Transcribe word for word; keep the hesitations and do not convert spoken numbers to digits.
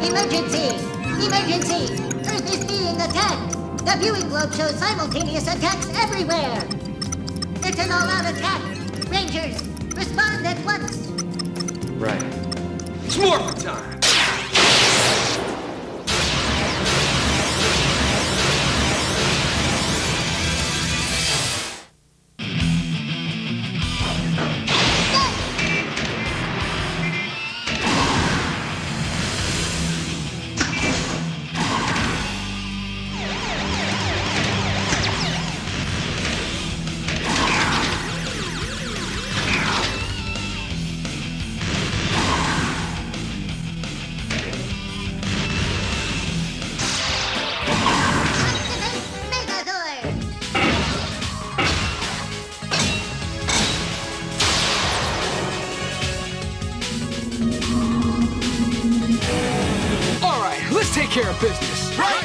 Emergency! Emergency! Earth is being attacked! The viewing globe shows simultaneous attacks everywhere! It's an all-out attack! Rangers, respond at once! Right. It's morphin' time! Take care of business. Right.